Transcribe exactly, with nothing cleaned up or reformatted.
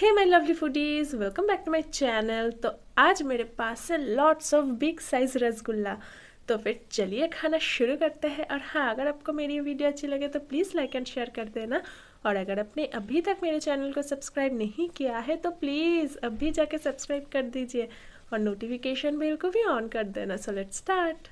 Hey my lovely foodies, welcome back to my channel. तो आज मेरे पास है lots of big size rasgulla. तो फिर चलिए खाना शुरू करते हैं। और हाँ, अगर आपको मेरी वीडियो अच्छी लगे तो प्लीज़ लाइक एंड शेयर कर देना। और अगर आपने अभी तक मेरे चैनल को सब्सक्राइब नहीं किया है तो प्लीज़ अभी जाके सब्सक्राइब कर दीजिए और नोटिफिकेशन बेल को भी ऑन कर देना। So let's start.